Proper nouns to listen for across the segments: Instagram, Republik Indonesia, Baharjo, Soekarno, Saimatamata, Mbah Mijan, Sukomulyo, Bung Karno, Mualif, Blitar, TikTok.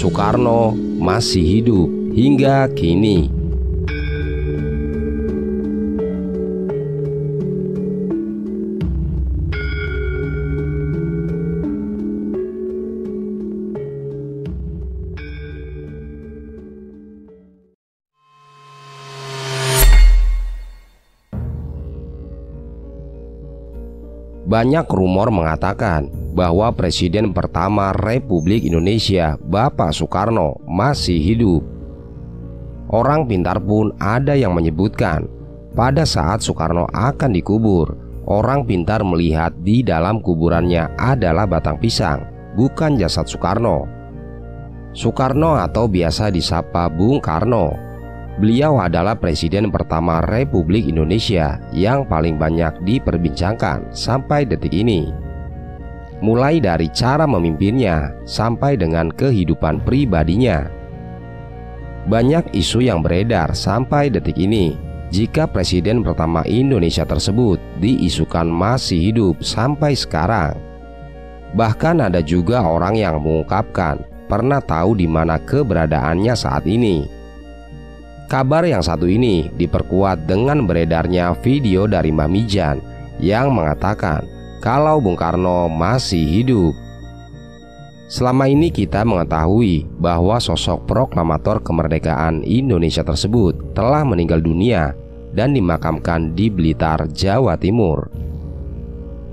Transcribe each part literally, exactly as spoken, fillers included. Soekarno masih hidup hingga kini. Banyak rumor mengatakan bahwa Presiden pertama Republik Indonesia, Bapak Soekarno, masih hidup. Orang pintar pun ada yang menyebutkan, pada saat Soekarno akan dikubur, orang pintar melihat di dalam kuburannya adalah batang pisang, bukan jasad Soekarno. Soekarno atau biasa disapa Bung Karno. Beliau adalah presiden pertama Republik Indonesia yang paling banyak diperbincangkan sampai detik ini. Mulai dari cara memimpinnya sampai dengan kehidupan pribadinya. Banyak isu yang beredar sampai detik ini jika presiden pertama Indonesia tersebut diisukan masih hidup sampai sekarang. Bahkan ada juga orang yang mengungkapkan pernah tahu di mana keberadaannya saat ini. Kabar yang satu ini diperkuat dengan beredarnya video dari Mbah Mijan yang mengatakan kalau Bung Karno masih hidup. Selama ini kita mengetahui bahwa sosok proklamator kemerdekaan Indonesia tersebut telah meninggal dunia dan dimakamkan di Blitar, Jawa Timur.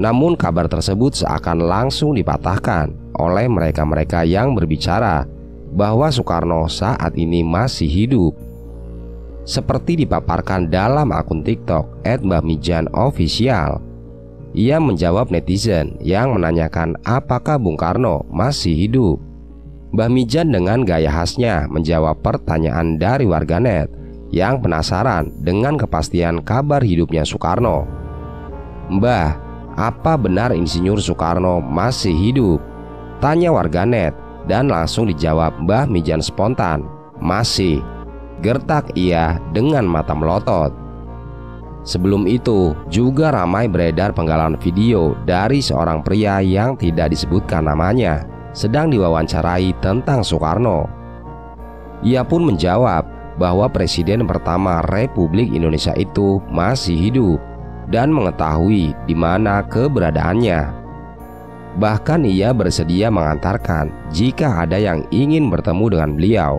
Namun kabar tersebut seakan langsung dipatahkan oleh mereka-mereka yang berbicara bahwa Soekarno saat ini masih hidup. Seperti dipaparkan dalam akun TikTok et mbah mijan official, ia menjawab netizen yang menanyakan apakah Bung Karno masih hidup. Mbah Mijan dengan gaya khasnya menjawab pertanyaan dari warganet yang penasaran dengan kepastian kabar hidupnya Soekarno. "Mbah, apa benar Insinyur Soekarno masih hidup?" tanya warganet, dan langsung dijawab Mbah Mijan spontan, "Masih." Gertak ia dengan mata melotot. Sebelum itu juga ramai beredar penggalan video dari seorang pria yang tidak disebutkan namanya sedang diwawancarai tentang Soekarno. Ia pun menjawab bahwa presiden pertama Republik Indonesia itu masih hidup dan mengetahui di mana keberadaannya. Bahkan ia bersedia mengantarkan jika ada yang ingin bertemu dengan beliau.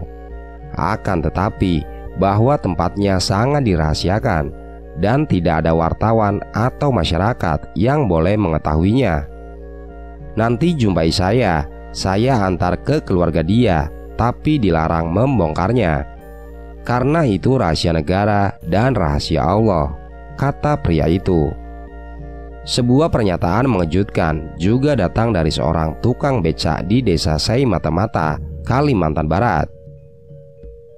Akan tetapi bahwa tempatnya sangat dirahasiakan dan tidak ada wartawan atau masyarakat yang boleh mengetahuinya. "Nanti jumpai saya, saya antar ke keluarga dia, tapi dilarang membongkarnya. Karena itu rahasia negara dan rahasia Allah," kata pria itu. Sebuah pernyataan mengejutkan juga datang dari seorang tukang becak di desa Saimatamata, Kalimantan Barat.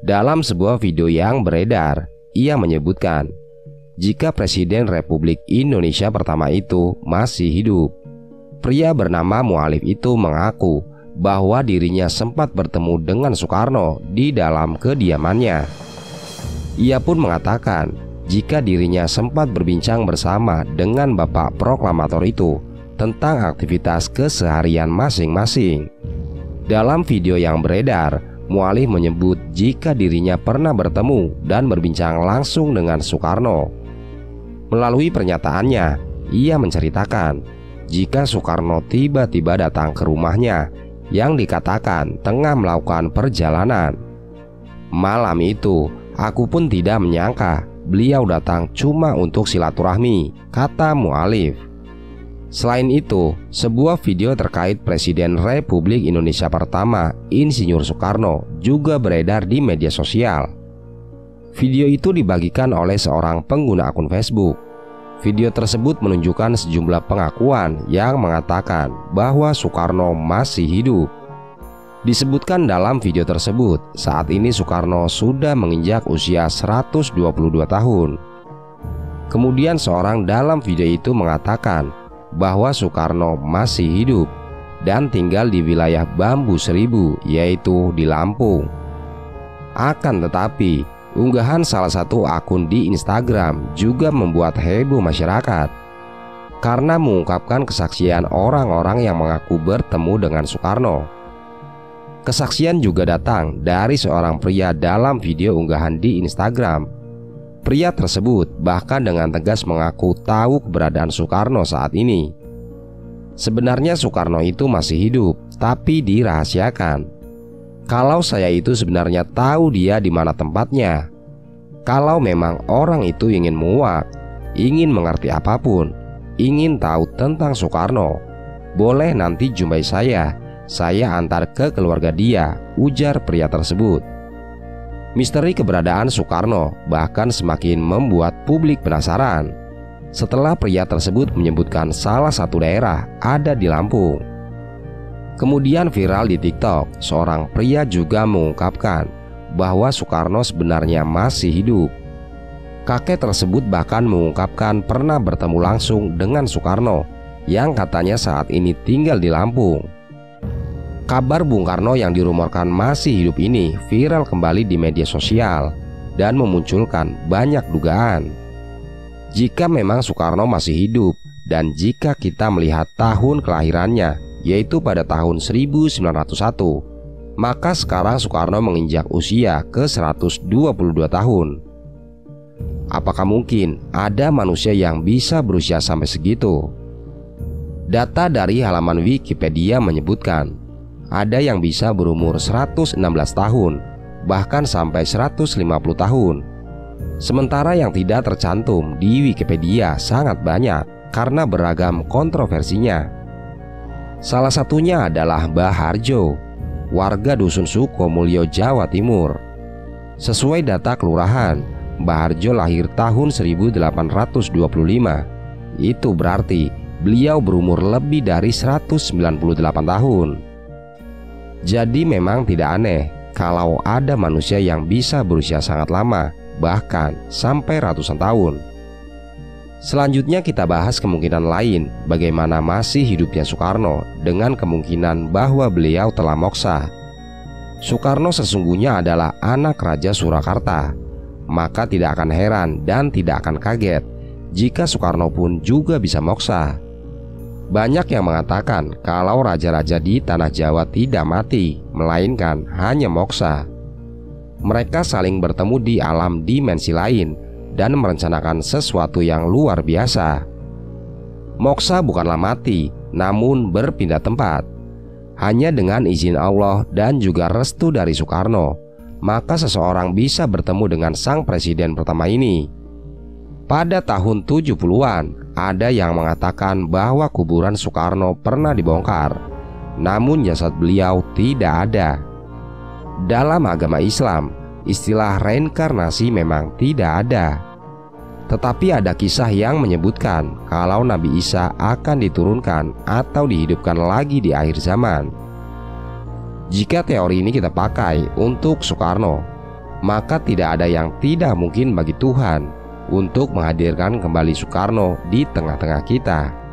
Dalam sebuah video yang beredar, ia menyebutkan jika Presiden Republik Indonesia pertama itu masih hidup. Pria bernama Mualif itu mengaku bahwa dirinya sempat bertemu dengan Soekarno di dalam kediamannya. Ia pun mengatakan jika dirinya sempat berbincang bersama dengan Bapak Proklamator itu tentang aktivitas keseharian masing-masing. Dalam video yang beredar, Mualif menyebut jika dirinya pernah bertemu dan berbincang langsung dengan Soekarno. Melalui pernyataannya, ia menceritakan jika Soekarno tiba-tiba datang ke rumahnya yang dikatakan tengah melakukan perjalanan. "Malam itu, aku pun tidak menyangka beliau datang cuma untuk silaturahmi," kata Mualif. Selain itu, sebuah video terkait Presiden Republik Indonesia pertama, Insinyur Soekarno, juga beredar di media sosial. Video itu dibagikan oleh seorang pengguna akun Facebook. Video tersebut menunjukkan sejumlah pengakuan yang mengatakan bahwa Soekarno masih hidup. Disebutkan dalam video tersebut, saat ini Soekarno sudah menginjak usia seratus dua puluh dua tahun. Kemudian seorang dalam video itu mengatakan bahwa Soekarno masih hidup dan tinggal di wilayah Bambu Seribu, yaitu di Lampung. Akan tetapi, unggahan salah satu akun di Instagram juga membuat heboh masyarakat karena mengungkapkan kesaksian orang-orang yang mengaku bertemu dengan Soekarno. Kesaksian juga datang dari seorang pria dalam video unggahan di Instagram. Pria tersebut bahkan dengan tegas mengaku tahu keberadaan Soekarno saat ini. Sebenarnya Soekarno itu masih hidup, tapi dirahasiakan. Kalau saya itu sebenarnya tahu dia di mana tempatnya. Kalau memang orang itu ingin muak, ingin mengerti apapun, ingin tahu tentang Soekarno, boleh nanti jumpai saya. Saya antar ke keluarga dia, ujar pria tersebut. Misteri keberadaan Soekarno bahkan semakin membuat publik penasaran. Setelah pria tersebut menyebutkan salah satu daerah ada di Lampung. Kemudian viral di TikTok, seorang pria juga mengungkapkan bahwa Soekarno sebenarnya masih hidup. Kakek tersebut bahkan mengungkapkan pernah bertemu langsung dengan Soekarno, yang katanya saat ini tinggal di Lampung. Kabar Bung Karno yang dirumorkan masih hidup ini viral kembali di media sosial dan memunculkan banyak dugaan. Jika memang Soekarno masih hidup dan jika kita melihat tahun kelahirannya, yaitu pada tahun seribu sembilan ratus satu, maka sekarang Soekarno menginjak usia ke seratus dua puluh dua tahun. Apakah mungkin ada manusia yang bisa berusia sampai segitu? Data dari halaman Wikipedia menyebutkan ada yang bisa berumur seratus enam belas tahun, bahkan sampai seratus lima puluh tahun. Sementara yang tidak tercantum di Wikipedia sangat banyak karena beragam kontroversinya. Salah satunya adalah Baharjo, warga Dusun Sukomulyo, Jawa Timur. Sesuai data kelurahan, Baharjo lahir tahun seribu delapan ratus dua puluh lima. Itu berarti beliau berumur lebih dari seratus sembilan puluh delapan tahun. Jadi memang tidak aneh kalau ada manusia yang bisa berusia sangat lama, bahkan sampai ratusan tahun. Selanjutnya kita bahas kemungkinan lain bagaimana masih hidupnya Soekarno dengan kemungkinan bahwa beliau telah moksa. Soekarno sesungguhnya adalah anak Raja Surakarta, maka tidak akan heran dan tidak akan kaget jika Soekarno pun juga bisa moksa. Banyak yang mengatakan kalau raja-raja di tanah Jawa tidak mati, melainkan hanya moksa. Mereka saling bertemu di alam dimensi lain dan merencanakan sesuatu yang luar biasa. Moksa bukanlah mati, namun berpindah tempat. Hanya dengan izin Allah dan juga restu dari Soekarno, maka seseorang bisa bertemu dengan sang presiden pertama ini. Pada tahun tujuh puluhan, ada yang mengatakan bahwa kuburan Soekarno pernah dibongkar, namun jasad beliau tidak ada. Dalam agama Islam, istilah reinkarnasi memang tidak ada. Tetapi ada kisah yang menyebutkan kalau Nabi Isa akan diturunkan atau dihidupkan lagi di akhir zaman. Jika teori ini kita pakai untuk Soekarno, maka tidak ada yang tidak mungkin bagi Tuhan untuk menghadirkan kembali Soekarno di tengah-tengah kita.